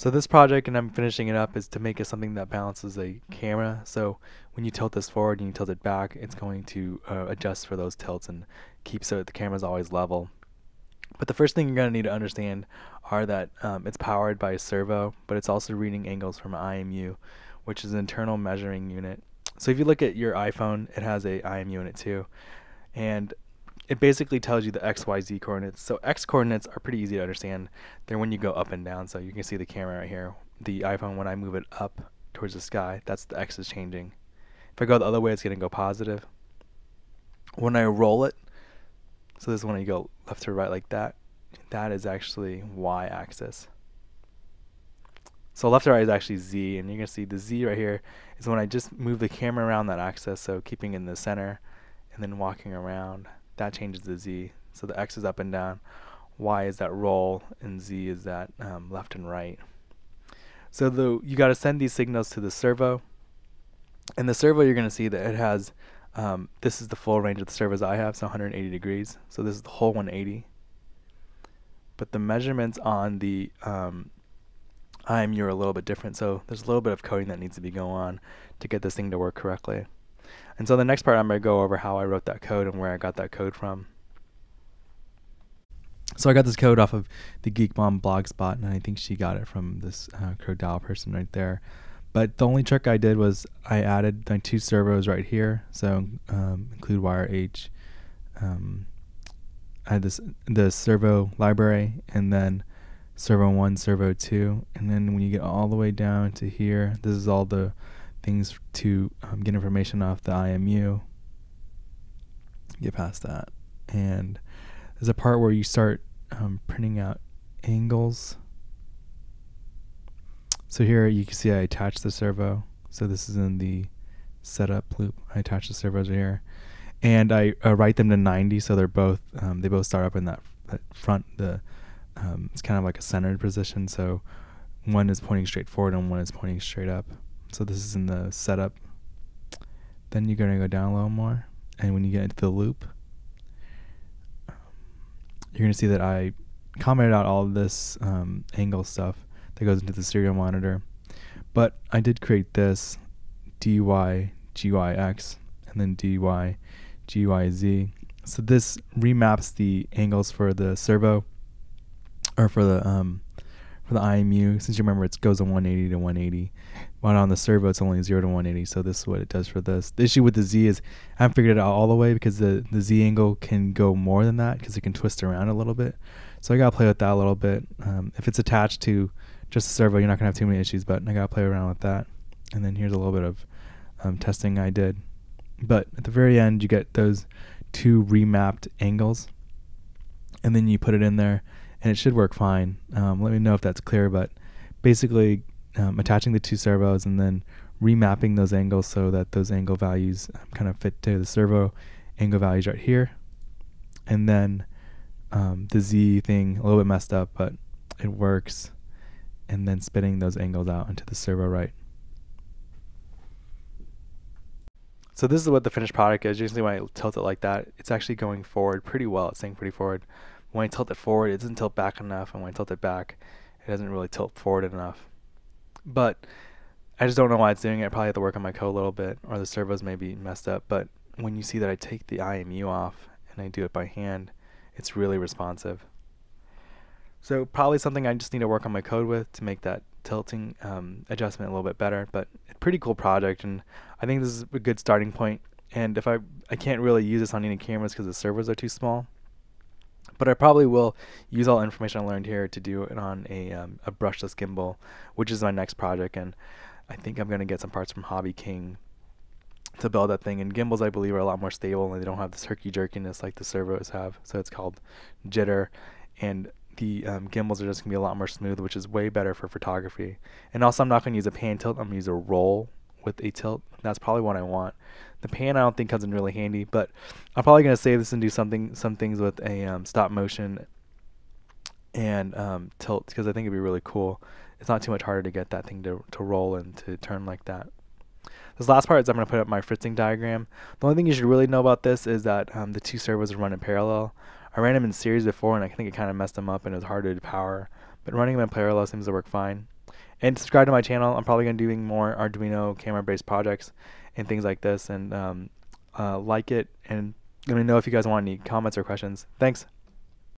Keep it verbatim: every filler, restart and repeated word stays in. So this project, and I'm finishing it up, is to make it something that balances a camera. So when you tilt this forward and you tilt it back, it's going to uh, adjust for those tilts and keep so that the camera's always level. But the first thing you're going to need to understand are that um, it's powered by a servo, but it's also reading angles from an I M U, which is an internal measuring unit. So if you look at your iPhone, it has a I M U in it too. And it basically tells you the X Y Z coordinates. So X coordinates are pretty easy to understand. They're when you go up and down. So you can see the camera right here. The iPhone, when I move it up towards the sky, that's the X is changing. If I go the other way, it's going to go positive. When I roll it, so this is when you go left to right like that, that is actually Y axis. So left to right is actually Z, and you're going to see the Z right here is when I just move the camera around that axis, so keeping in the center and then walking around. That changes the Z. So the X is up and down, Y is that roll, and Z is that um, left and right. So the, you got to send these signals to the servo. And the servo, you're going to see that it has, um, this is the full range of the servos I have, so one hundred eighty degrees. So this is the whole one eighty. But the measurements on the um, I M U are a little bit different, so there's a little bit of coding that needs to be going on to get this thing to work correctly. And so the next part I'm going to go over how I wrote that code and where I got that code from. So I got this code off of the Geek Mom blog spot, and I think she got it from this uh, Crowdial person right there. But the only trick I did was I added my two servos right here, so um, include Wire H. Um, I had this the servo library, and then servo one, servo two, and then when you get all the way down to here, this is all the things to um, get information off the I M U. Get past that, and there's a part where you start um, printing out angles. So here you can see I attached the servo, so this is in the setup loop. I attach the servos here, and I uh, write them to ninety, so they're both um, they both start up in that, that front. The um, it's kind of like a centered position, so one is pointing straight forward and one is pointing straight up. So this is in the setup. Then you're going to go down a little more, and when you get into the loop, um, you're going to see that I commented out all of this um, angle stuff that goes into the serial monitor. But I did create this D Y G Y X and then D Y G Y Z. So this remaps the angles for the servo, or for the um, for the I M U. Since you remember, it goes on one eighty to one eighty. While on the servo, it's only zero to one eighty, so this is what it does for this. The issue with the Z is I haven't figured it out all the way, because the, the Z angle can go more than that, because it can twist around a little bit. So I got to play with that a little bit. Um, if it's attached to just the servo, you're not going to have too many issues, but I got to play around with that. And then here's a little bit of um, testing I did. But at the very end, you get those two remapped angles, and then you put it in there, and it should work fine. Um, let me know if that's clear, but basically, Um, attaching the two servos and then remapping those angles so that those angle values um, kind of fit to the servo angle values right here, and then um, the Z thing a little bit messed up, but it works, and then spitting those angles out into the servo right. So this is what the finished product is. Usually when I tilt it like that, it's actually going forward pretty well. It's staying pretty forward. When I tilt it forward, it doesn't tilt back enough, and when I tilt it back, it doesn't really tilt forward enough. But I just don't know why it's doing it. I probably have to work on my code a little bit, or the servos may be messed up. But when you see that I take the I M U off and I do it by hand, it's really responsive. So probably something I just need to work on my code with to make that tilting um, adjustment a little bit better. But a pretty cool project, and I think this is a good starting point. And if I I can't really use this on any cameras because the servos are too small, but I probably will use all the information I learned here to do it on a, um, a brushless gimbal, which is my next project, and I think I'm going to get some parts from Hobby King to build that thing. And gimbals, I believe, are a lot more stable, and they don't have this herky-jerkiness like the servos have, so it's called jitter, and the um, gimbals are just going to be a lot more smooth, which is way better for photography. And also, I'm not going to use a pan tilt, I'm going to use a roll with a tilt. That's probably what I want. The pan I don't think comes in really handy, but I'm probably going to save this and do something, some things with a um, stop motion and um, tilt, because I think it'd be really cool. It's not too much harder to get that thing to, to roll and to turn like that. This last part is I'm going to put up my fritzing diagram. The only thing you should really know about this is that um, the two servos run in parallel. I ran them in series before, and I think it kind of messed them up, and it was harder to power, but running them in parallel seems to work fine. And subscribe to my channel. I'm probably going to be doing more Arduino camera-based projects and things like this. And um, uh, like it, and let me know if you guys want any comments or questions. Thanks.